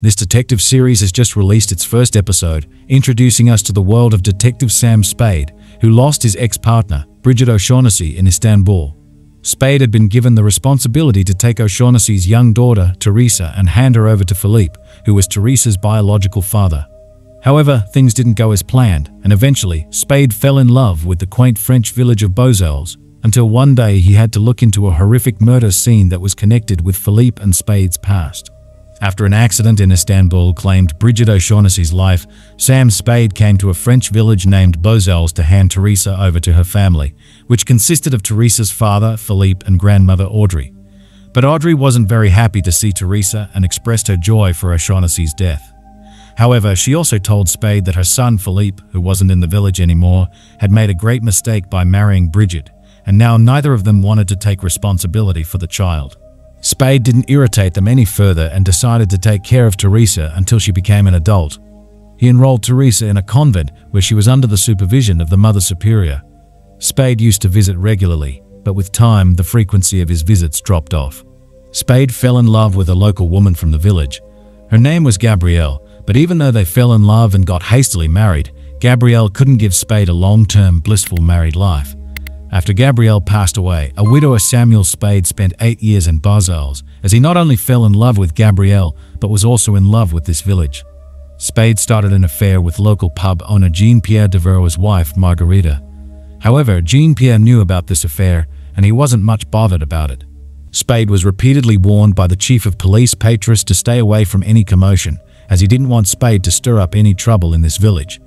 This detective series has just released its first episode, introducing us to the world of Detective Sam Spade, who lost his ex-partner, Brigid O'Shaughnessy, in Istanbul. Spade had been given the responsibility to take O'Shaughnessy's young daughter, Teresa, and hand her over to Philippe, who was Teresa's biological father. However, things didn't go as planned, and eventually, Spade fell in love with the quaint French village of Bozouls, until one day he had to look into a horrific murder scene that was connected with Philippe and Spade's past. After an accident in Istanbul claimed Brigid O'Shaughnessy's life, Sam Spade came to a French village named Bozouls to hand Teresa over to her family, which consisted of Teresa's father, Philippe, and grandmother, Audrey. But Audrey wasn't very happy to see Teresa and expressed her joy for O'Shaughnessy's death. However, she also told Spade that her son, Philippe, who wasn't in the village anymore, had made a great mistake by marrying Brigid, and now neither of them wanted to take responsibility for the child. Spade didn't irritate them any further and decided to take care of Teresa until she became an adult. He enrolled Teresa in a convent where she was under the supervision of the Mother Superior. Spade used to visit regularly, but with time the frequency of his visits dropped off. Spade fell in love with a local woman from the village. Her name was Gabrielle, but even though they fell in love and got hastily married, Gabrielle couldn't give Spade a long-term blissful married life. After Gabrielle passed away, a widower Samuel Spade spent 8 years in Bozouls, as he not only fell in love with Gabrielle, but was also in love with this village. Spade started an affair with local pub owner Jean-Pierre Devereaux's wife, Margarita. However, Jean-Pierre knew about this affair, and he wasn't much bothered about it. Spade was repeatedly warned by the chief of police, Patrice, to stay away from any commotion, as he didn't want Spade to stir up any trouble in this village.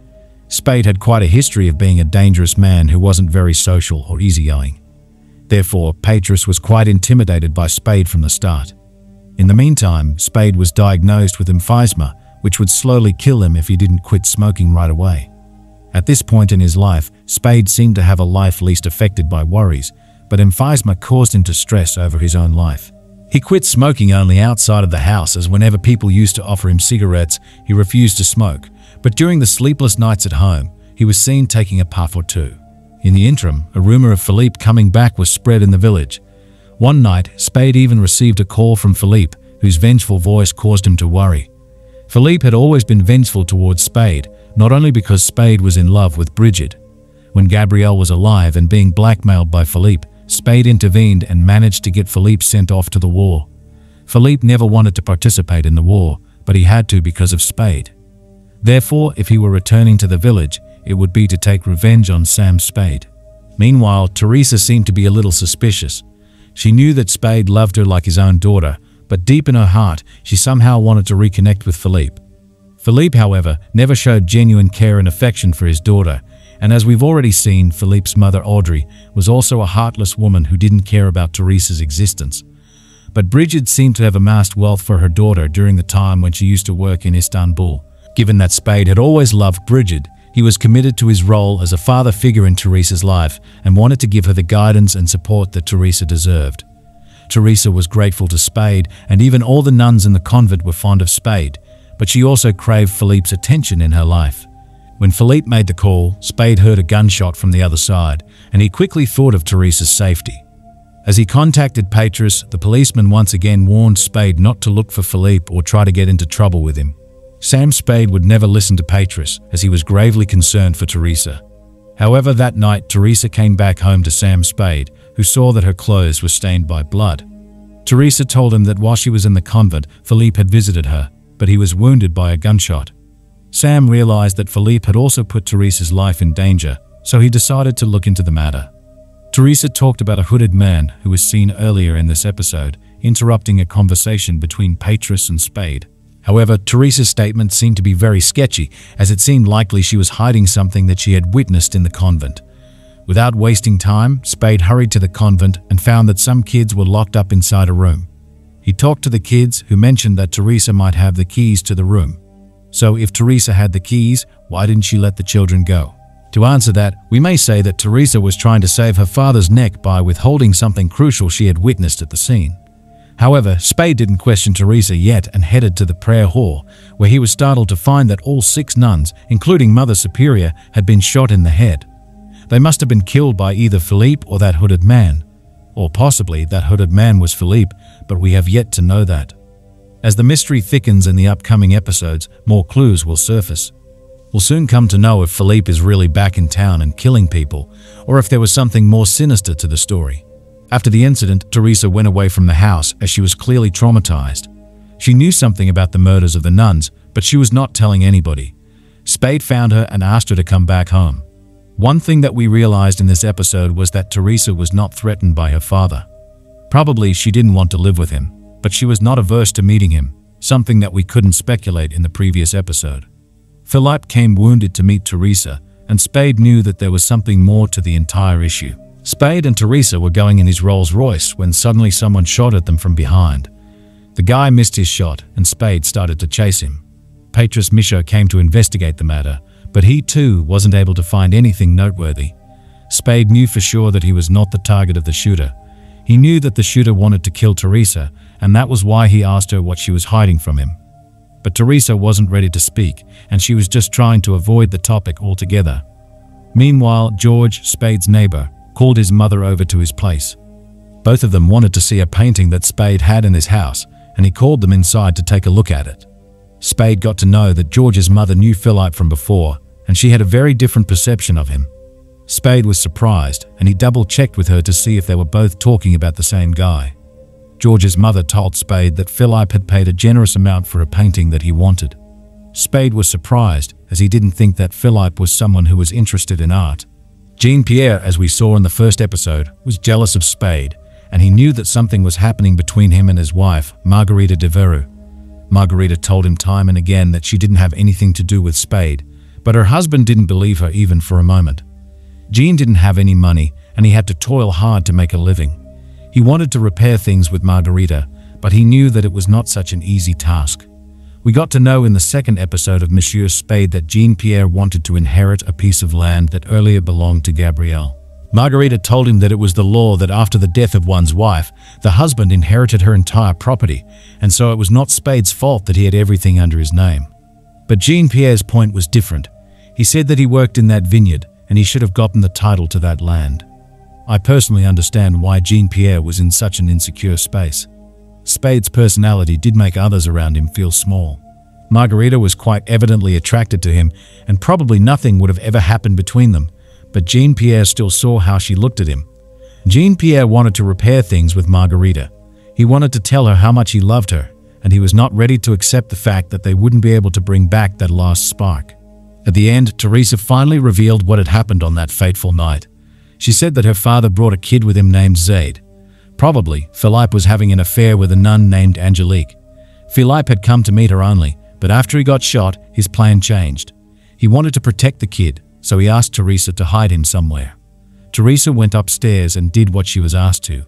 Spade had quite a history of being a dangerous man who wasn't very social or easygoing. Therefore, Patrice was quite intimidated by Spade from the start. In the meantime, Spade was diagnosed with emphysema, which would slowly kill him if he didn't quit smoking right away. At this point in his life, Spade seemed to have a life least affected by worries, but emphysema caused him to stress over his own life. He quit smoking only outside of the house, as whenever people used to offer him cigarettes, he refused to smoke. But during the sleepless nights at home, he was seen taking a puff or two. In the interim, a rumor of Philippe coming back was spread in the village. One night, Spade even received a call from Philippe, whose vengeful voice caused him to worry. Philippe had always been vengeful towards Spade, not only because Spade was in love with Brigid. When Gabrielle was alive and being blackmailed by Philippe, Spade intervened and managed to get Philippe sent off to the war. Philippe never wanted to participate in the war, but he had to because of Spade. Therefore, if he were returning to the village, it would be to take revenge on Sam Spade. Meanwhile, Teresa seemed to be a little suspicious. She knew that Spade loved her like his own daughter, but deep in her heart, she somehow wanted to reconnect with Philippe. Philippe, however, never showed genuine care and affection for his daughter, and as we've already seen, Philippe's mother, Audrey, was also a heartless woman who didn't care about Teresa's existence. But Brigid seemed to have amassed wealth for her daughter during the time when she used to work in Istanbul. Given that Spade had always loved Brigid, he was committed to his role as a father figure in Teresa's life and wanted to give her the guidance and support that Teresa deserved. Teresa was grateful to Spade, and even all the nuns in the convent were fond of Spade, but she also craved Philippe's attention in her life. When Philippe made the call, Spade heard a gunshot from the other side, and he quickly thought of Teresa's safety. As he contacted Patrice, the policeman once again warned Spade not to look for Philippe or try to get into trouble with him. Sam Spade would never listen to Patrice, as he was gravely concerned for Teresa. However, that night, Teresa came back home to Sam Spade, who saw that her clothes were stained by blood. Teresa told him that while she was in the convent, Philippe had visited her, but he was wounded by a gunshot. Sam realized that Philippe had also put Teresa's life in danger, so he decided to look into the matter. Teresa talked about a hooded man who was seen earlier in this episode, interrupting a conversation between Patrice and Spade. However, Teresa's statement seemed to be very sketchy, as it seemed likely she was hiding something that she had witnessed in the convent. Without wasting time, Spade hurried to the convent and found that some kids were locked up inside a room. He talked to the kids, who mentioned that Teresa might have the keys to the room. So if Teresa had the keys, why didn't she let the children go? To answer that, we may say that Teresa was trying to save her father's neck by withholding something crucial she had witnessed at the scene. However, Spade didn't question Teresa yet and headed to the prayer hall, where he was startled to find that all 6 nuns, including Mother Superior, had been shot in the head. They must have been killed by either Philippe or that hooded man. Or possibly that hooded man was Philippe, but we have yet to know that. As the mystery thickens in the upcoming episodes, more clues will surface. We'll soon come to know if Philippe is really back in town and killing people, or if there was something more sinister to the story. After the incident, Teresa went away from the house as she was clearly traumatized. She knew something about the murders of the nuns, but she was not telling anybody. Spade found her and asked her to come back home. One thing that we realized in this episode was that Teresa was not threatened by her father. Probably she didn't want to live with him, but she was not averse to meeting him, something that we couldn't speculate in the previous episode. Philippe came wounded to meet Teresa, and Spade knew that there was something more to the entire issue. Spade and Teresa were going in his Rolls Royce when suddenly someone shot at them from behind. The guy missed his shot, and Spade started to chase him. Patrice Michaud came to investigate the matter, but he too wasn't able to find anything noteworthy. Spade knew for sure that he was not the target of the shooter. He knew that the shooter wanted to kill Teresa, and that was why he asked her what she was hiding from him. But Teresa wasn't ready to speak, and she was just trying to avoid the topic altogether. Meanwhile, George, Spade's neighbor, called his mother over to his place. Both of them wanted to see a painting that Spade had in his house, and he called them inside to take a look at it. Spade got to know that George's mother knew Philippe from before, and she had a very different perception of him. Spade was surprised, and he double-checked with her to see if they were both talking about the same guy. George's mother told Spade that Philippe had paid a generous amount for a painting that he wanted. Spade was surprised, as he didn't think that Philippe was someone who was interested in art. Jean-Pierre, as we saw in the first episode, was jealous of Spade, and he knew that something was happening between him and his wife, Marguerite Devereaux. Margarita told him time and again that she didn't have anything to do with Spade, but her husband didn't believe her even for a moment. Jean didn't have any money, and he had to toil hard to make a living. He wanted to repair things with Margarita, but he knew that it was not such an easy task. We got to know in the second episode of Monsieur Spade that Jean-Pierre wanted to inherit a piece of land that earlier belonged to Gabrielle. Margarita told him that it was the law that after the death of one's wife, the husband inherited her entire property, and so it was not Spade's fault that he had everything under his name. But Jean-Pierre's point was different. He said that he worked in that vineyard, and he should have gotten the title to that land. I personally understand why Jean-Pierre was in such an insecure space. Spade's personality did make others around him feel small. Margarita was quite evidently attracted to him, and probably nothing would have ever happened between them, but Jean-Pierre still saw how she looked at him. Jean-Pierre wanted to repair things with Margarita. He wanted to tell her how much he loved her, and he was not ready to accept the fact that they wouldn't be able to bring back that last spark. At the end, Teresa finally revealed what had happened on that fateful night. She said that her father brought a kid with him named Zaid. Probably, Philippe was having an affair with a nun named Angelique. Philippe had come to meet her only, but after he got shot, his plan changed. He wanted to protect the kid, so he asked Teresa to hide him somewhere. Teresa went upstairs and did what she was asked to.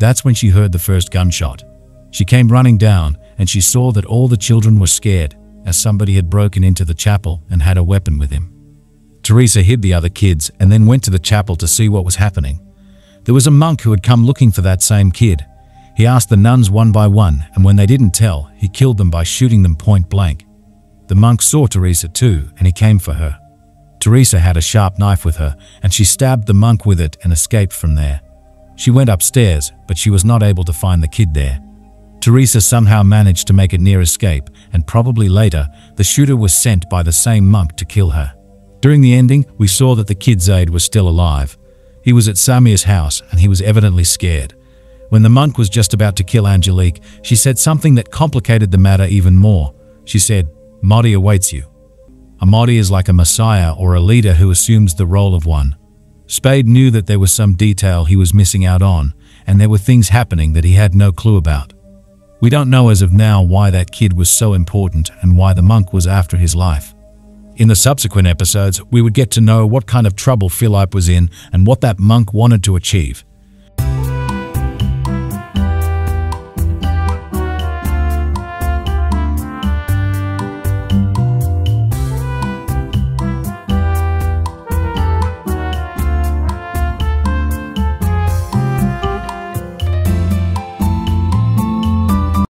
That's when she heard the first gunshot. She came running down, and she saw that all the children were scared, as somebody had broken into the chapel and had a weapon with him. Teresa hid the other kids and then went to the chapel to see what was happening. There was a monk who had come looking for that same kid. He asked the nuns one by one, and when they didn't tell, he killed them by shooting them point blank. The monk saw Teresa too, and he came for her. Teresa had a sharp knife with her, and she stabbed the monk with it and escaped from there. She went upstairs, but she was not able to find the kid there. Teresa somehow managed to make a near escape, and probably later, the shooter was sent by the same monk to kill her. During the ending, we saw that the kid Zaid was still alive. He was at Samia's house, and he was evidently scared. When the monk was just about to kill Angelique, she said something that complicated the matter even more. She said, "Mahdi awaits you." A Mahdi is like a messiah or a leader who assumes the role of one. Spade knew that there was some detail he was missing out on, and there were things happening that he had no clue about. We don't know as of now why that kid was so important and why the monk was after his life. In the subsequent episodes, we would get to know what kind of trouble Philippe was in and what that monk wanted to achieve.